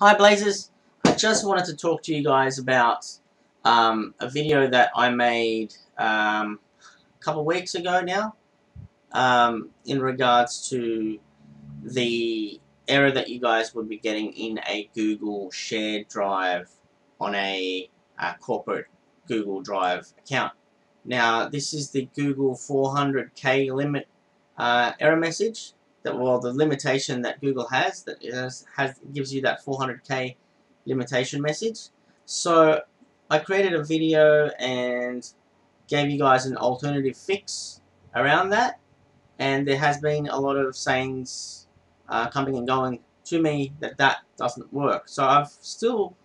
Hi Blazers, I just wanted to talk to you guys about a video that I made a couple weeks ago now in regards to the error that you guys would be getting in a Google shared drive on a corporate Google Drive account. Now this is the Google 400k limit error message. Well, the limitation that Google has that gives you that 400k limitation message. So I created a video and gave you guys an alternative fix around that, and there has been a lot of sayings coming and going to me that doesn't work. So I've still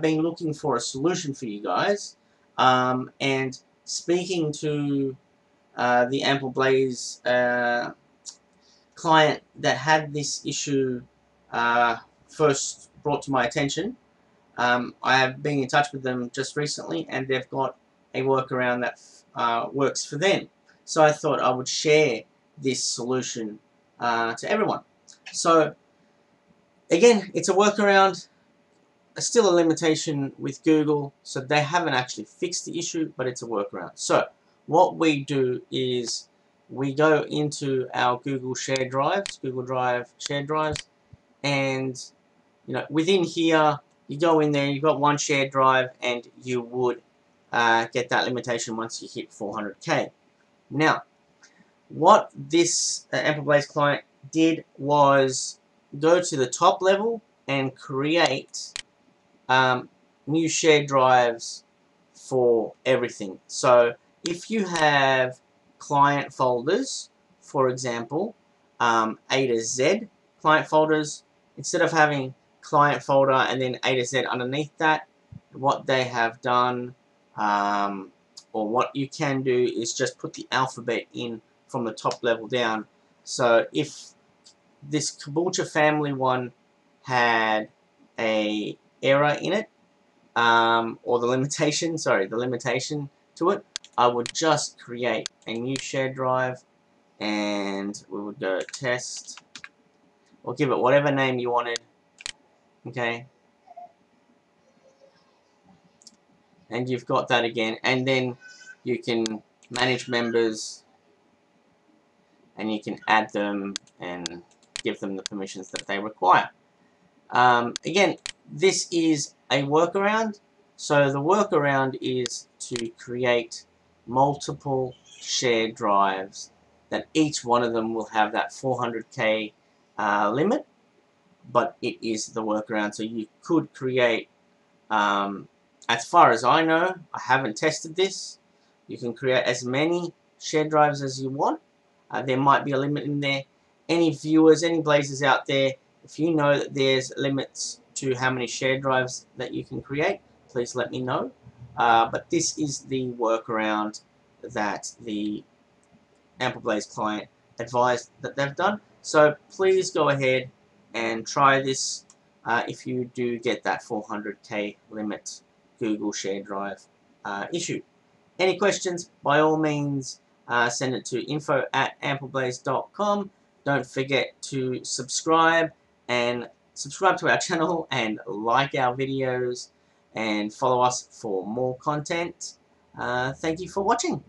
been looking for a solution for you guys, and speaking to the Ample Blaze client that had this issue first brought to my attention. I have been in touch with them just recently, and they've got a workaround that works for them. So I thought I would share this solution to everyone. So again, it's a workaround, still a limitation with Google, so they haven't actually fixed the issue, but it's a workaround. So what we do is we go into our Google shared drives, Google Drive shared drives, and within here, you go in there, you've got one shared drive, and you would get that limitation once you hit 400k. Now, what this Ample Blaze client did was go to the top level and create new shared drives for everything. So if you have client folders, for example, A to Z client folders, instead of having client folder and then A to Z underneath that, what they have done, or what you can do, is just put the alphabet in from the top level down. So if this Caboolture family one had a error in it, or the limitation, sorry, the limitation to it, I would just create a new shared drive, and we would go test, or give it whatever name you wanted, okay, and you've got that again, and then you can manage members, and you can add them and give them the permissions that they require. Again, this is a workaround, so the workaround is to create multiple shared drives that each one of them will have that 400k limit, but it is the workaround. So you could create, as far as I know, I haven't tested this, you can create as many shared drives as you want. There might be a limit in there. Any viewers, any Blazers out there, if you know that there's limits to how many shared drives that you can create, please let me know. But this is the workaround that the Ample Blaze client advised that they've done. So please go ahead and try this if you do get that 400k limit Google Share Drive issue. Any questions, by all means, send it to info@ampleblaze.com. Don't forget to subscribe to our channel and like our videos, and follow us for more content. Thank you for watching.